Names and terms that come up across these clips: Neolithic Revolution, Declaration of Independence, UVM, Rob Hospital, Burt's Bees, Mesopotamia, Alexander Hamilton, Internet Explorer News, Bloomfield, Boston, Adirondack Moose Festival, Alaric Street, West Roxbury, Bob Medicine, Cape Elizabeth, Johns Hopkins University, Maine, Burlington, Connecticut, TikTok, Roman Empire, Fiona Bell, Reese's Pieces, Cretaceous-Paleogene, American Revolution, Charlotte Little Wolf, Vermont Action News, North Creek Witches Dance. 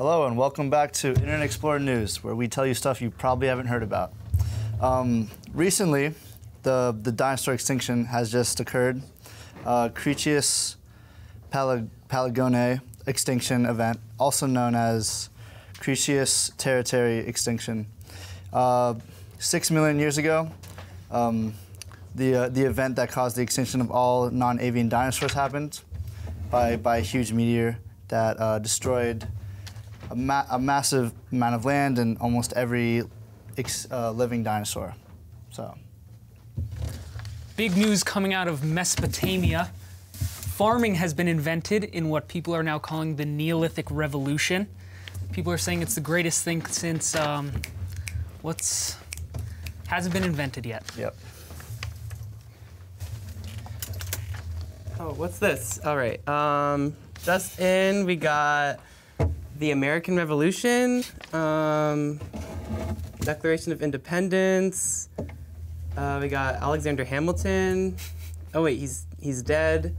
Hello and welcome back to Internet Explorer News, where we tell you stuff you probably haven't heard about. Recently, the dinosaur extinction has just occurred. Cretaceous-Paleogene extinction event, also known as Cretaceous territory extinction. 6 million years ago, the event that caused the extinction of all non-avian dinosaurs happened by a huge meteor that destroyed a massive amount of land and almost every living dinosaur. So, big news coming out of Mesopotamia. Farming has been invented in what people are now calling the Neolithic Revolution. People are saying it's the greatest thing since hasn't been invented yet. Yep. Oh, what's this? All right, just in, we got the American Revolution, Declaration of Independence. We got Alexander Hamilton. Oh wait, he's dead.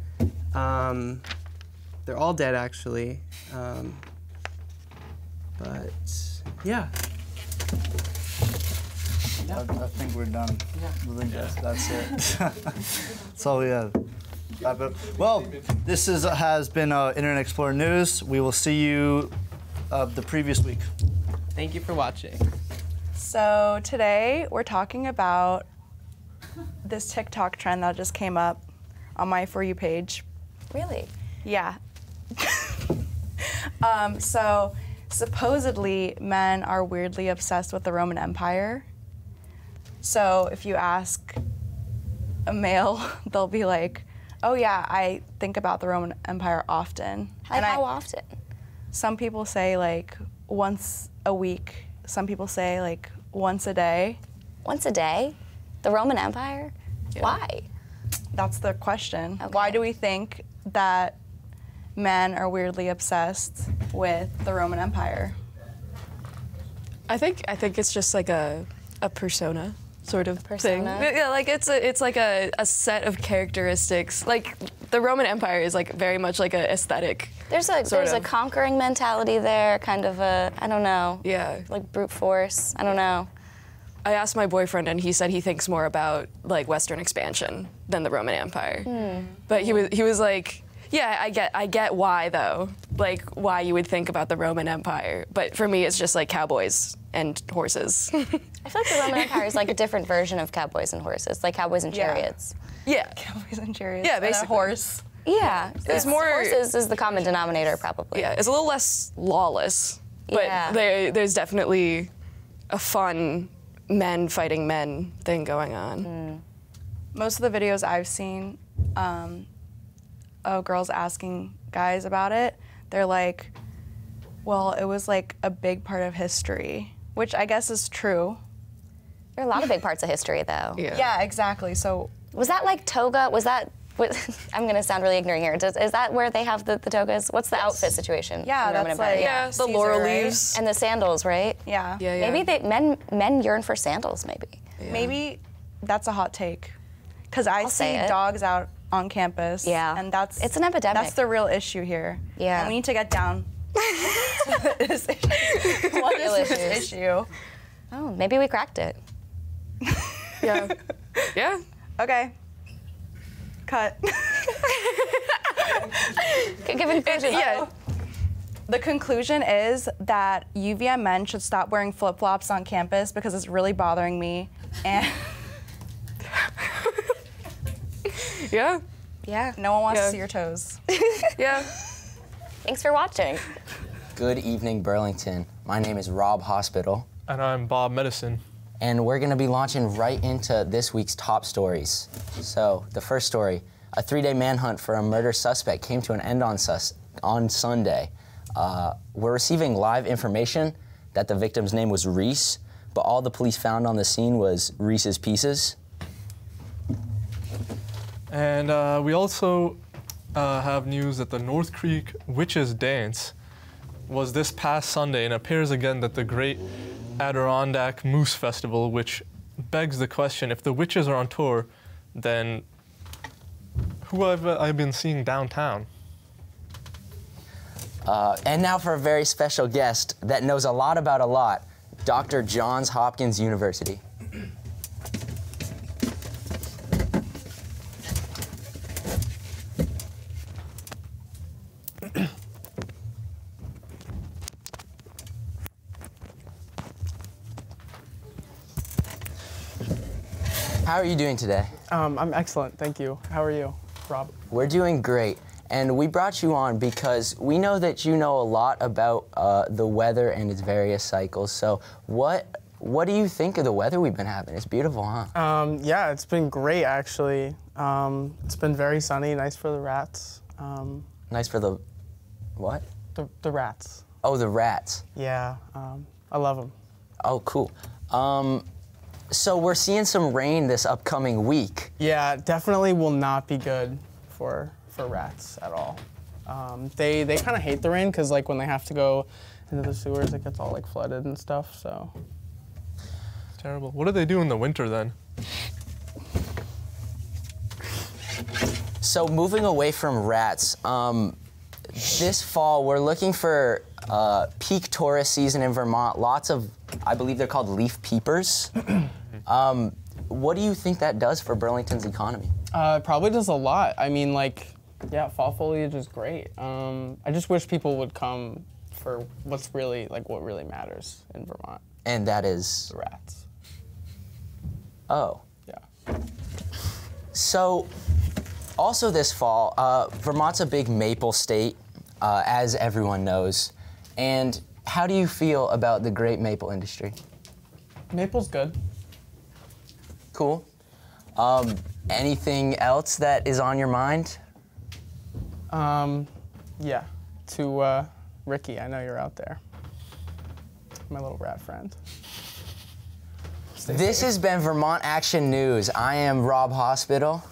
They're all dead actually. But yeah. I think we're done. Yeah. I think that's it. That's all we have. Well, this has been Internet Explorer News. We will see you the previous week. Thank you for watching. So today we're talking about this TikTok trend that just came up on my For You page. Really? Yeah. So supposedly men are weirdly obsessed with the Roman Empire. So if you ask a male, they'll be like, oh yeah, I think about the Roman Empire often. How often? Some people say like once a week. Some people say like once a day. Once a day? The Roman Empire? Yeah. Why? That's the question. Okay. Why do we think that men are weirdly obsessed with the Roman Empire? I think it's just like a persona. Sort of persona thing. Yeah, like it's like a set of characteristics. Like the Roman Empire is like very much like an aesthetic. There's a conquering mentality there, kind of a, I don't know. Yeah. Like brute force. I don't know. I asked my boyfriend and he said he thinks more about like Western expansion than the Roman Empire. Hmm. But he was like, yeah, I get why though. Like why you would think about the Roman Empire. But for me it's just like cowboys and horses. I feel like the Roman Empire is like a different version of cowboys and horses, like cowboys and chariots. Yeah. Cowboys and chariots. Yeah, basically. And a horse. Yeah. It's more horses is the common denominator probably. Yeah, it's a little less lawless. But yeah. There's definitely a fun men fighting men thing going on. Mm. Most of the videos I've seen of girls asking guys about it, they're like, well, it was like a big part of history. Which I guess is true. There are a lot of big parts of history, though. Yeah. Yeah, exactly. So was that like toga? Was that? I'm gonna sound really ignorant here. Is that where they have the togas? What's the outfit situation? Yeah, that's like the laurel leaves and the sandals, right? Yeah. Yeah. Maybe men yearn for sandals. Maybe. Yeah. Maybe that's a hot take, because I see dogs out on campus. Yeah. And it's an epidemic. That's the real issue here. Yeah. And we need to get down. This issue. What is this issue? Oh, maybe we cracked it. Yeah. Yeah. Okay. Cut. Yeah. The conclusion is that UVM men should stop wearing flip-flops on campus because it's really bothering me. And yeah. Yeah. No one wants to see your toes. Yeah. Thanks for watching. Good evening, Burlington. My name is Rob Hospital. And I'm Bob Medicine. And we're going to be launching right into this week's top stories. So, the first story, a three-day manhunt for a murder suspect came to an end on Sunday. We're receiving live information that the victim's name was Reese, but all the police found on the scene was Reese's Pieces. And we also have news that the North Creek Witches Dance was this past Sunday, and appears again that the great Adirondack Moose Festival, which begs the question, if the witches are on tour, then who have I been seeing downtown? And now for a very special guest that knows a lot about a lot, Dr. Johns Hopkins University. How are you doing today? I'm excellent, thank you. How are you, Rob? We're doing great, and we brought you on because we know that you know a lot about the weather and its various cycles. So what do you think of the weather we've been having? It's beautiful, huh? Yeah, it's been great, actually. It's been very sunny, nice for the rats. Nice for the what? The rats. Oh, the rats. Yeah, I love them. Oh, cool. So we're seeing some rain this upcoming week. Yeah, definitely will not be good for rats at all. They kind of hate the rain because like when they have to go into the sewers, it gets all like flooded and stuff. So it's terrible. What do they do in the winter then? So moving away from rats, this fall we're looking for peak tourist season in Vermont. Lots of, I believe they're called leaf peepers. What do you think that does for Burlington's economy? It probably does a lot. I mean, like, yeah, fall foliage is great. I just wish people would come for what's really, like, what really matters in Vermont. And that is? The rats. Oh. Yeah. So, also this fall, Vermont's a big maple state, as everyone knows. And how do you feel about the great maple industry? Maple's good. Cool. Anything else that is on your mind? Yeah. To Ricky, I know you're out there. My little rat friend. This has been Vermont Action News. I am Rob Hospital.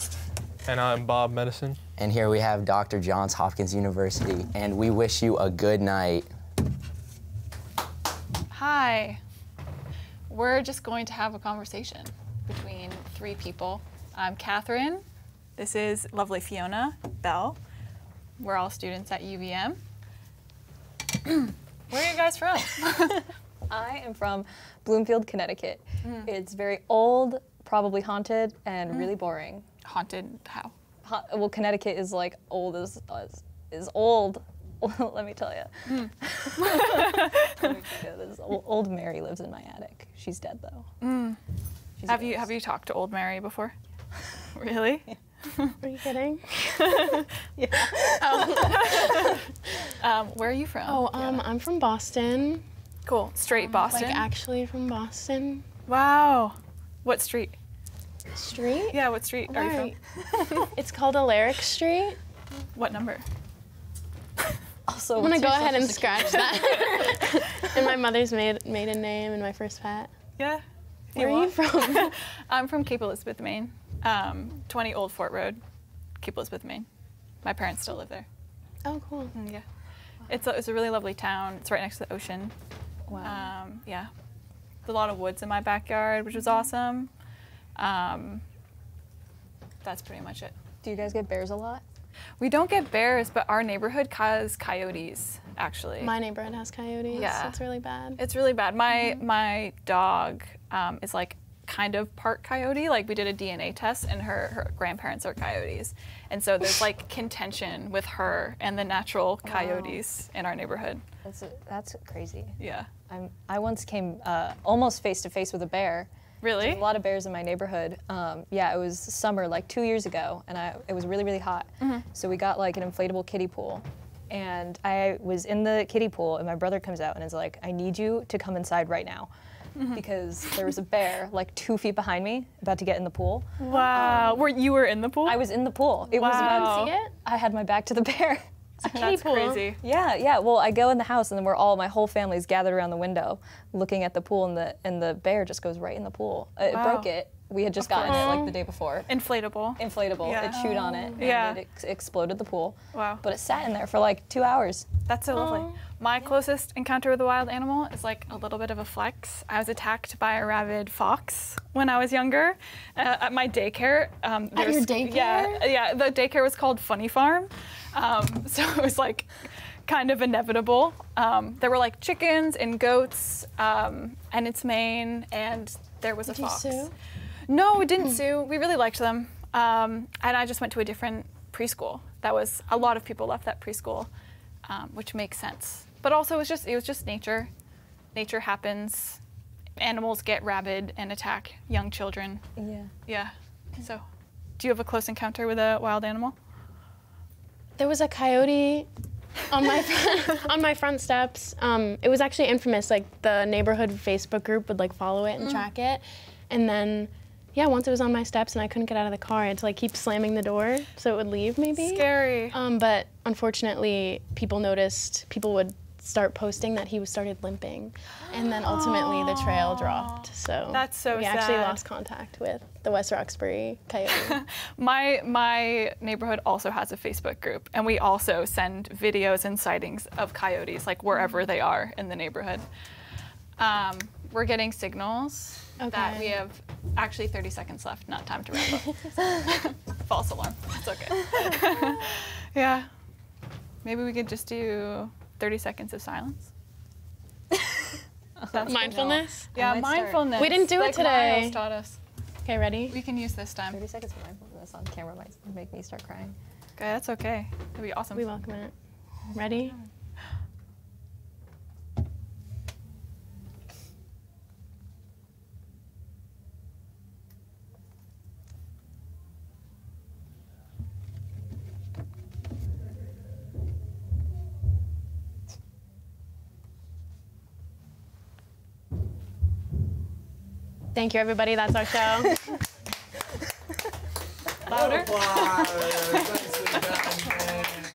And I'm Bob Medicine. And here we have Dr. Johns Hopkins University. And we wish you a good night. Hi. We're just going to have a conversation between three people. I'm Catherine. This is lovely Fiona Bell. We're all students at UVM. Where are you guys from? I am from Bloomfield, Connecticut. It's very old, probably haunted, and really boring. Haunted? How? Well, Connecticut is like old as old. Let me tell you. Old Mary lives in my attic. She's dead though. Have you talked to Old Mary before? Yeah. Really? Yeah. Are you kidding? Yeah. Where are you from? Oh, I'm from Boston. Cool. Straight Boston. Like actually from Boston. Wow. What street? Street? Yeah. What street are you from? It's called Alaric Street. What number? Also, I'm gonna go ahead and scratch that. And my mother's maiden name and my first pet. Yeah. Where are you from? I'm from Cape Elizabeth, Maine. 20 Old Fort Road, Cape Elizabeth, Maine. My parents still live there. Oh, cool. Yeah. Wow. It's a really lovely town. It's right next to the ocean. Wow. Yeah. There's a lot of woods in my backyard, which was awesome. That's pretty much it. Do you guys get bears a lot? We don't get bears, but our neighborhood has coyotes, actually. My neighborhood has coyotes. Yeah. It's really bad. It's really bad. My dog is like kind of part coyote. Like we did a DNA test and her grandparents are coyotes. And so there's like contention with her and the natural coyotes in our neighborhood. That's crazy. Yeah. I once came almost face to face with a bear. Really? There's a lot of bears in my neighborhood. Yeah, it was summer, like 2 years ago, and it was really, really hot. So we got like an inflatable kiddie pool, and I was in the kiddie pool, and my brother comes out and is like, "I need you to come inside right now," because there was a bear like 2 feet behind me, about to get in the pool. Wow! You were in the pool? I was in the pool. It was about to see it. I had my back to the bear. That's crazy. Yeah, yeah. Well, I go in the house, and then my whole family's gathered around the window, looking at the pool, and the bear just goes right in the pool. It broke it. We had just gotten it like the day before. Inflatable. Inflatable. Yeah. It chewed on it. Yeah. And it exploded the pool. Wow. But it sat in there for like 2 hours. That's so lovely. My closest encounter with a wild animal is like a little bit of a flex. I was attacked by a rabid fox when I was younger at my daycare. At your daycare? Yeah. The daycare was called Funny Farm. So it was like kind of inevitable. There were like chickens and goats, and it's Maine, and there was a fox. Did you sue? No, we didn't sue. We really liked them. And I just went to a different preschool. That was, a lot of people left that preschool, which makes sense. But also it was just nature. Nature happens. Animals get rabid and attack young children. Yeah. Yeah. So, do you have a close encounter with a wild animal? There was a coyote on my front steps. It was actually infamous. Like the neighborhood Facebook group would like follow it and track it, and then yeah, once it was on my steps and I couldn't get out of the car, I had to like keep slamming the door so it would leave. Maybe scary. But unfortunately, people noticed. People would start posting that he started limping, and then ultimately the trail dropped. So that's so sad. We actually lost contact with the West Roxbury coyote. my neighborhood also has a Facebook group, and we also send videos and sightings of coyotes, like wherever they are in the neighborhood. We're getting signals that we have actually 30 seconds left, not time to wrap up. False alarm. It's okay. Yeah, maybe we could just do 30 seconds of silence. Mindfulness? Yeah, mindfulness. Start. We didn't do it today. Taught us. Okay, ready? We can use this time. 30 seconds of mindfulness on camera might make me start crying. Okay, that's okay. That'd be awesome. We welcome it. Ready? Thank you, everybody. That's our show. Louder.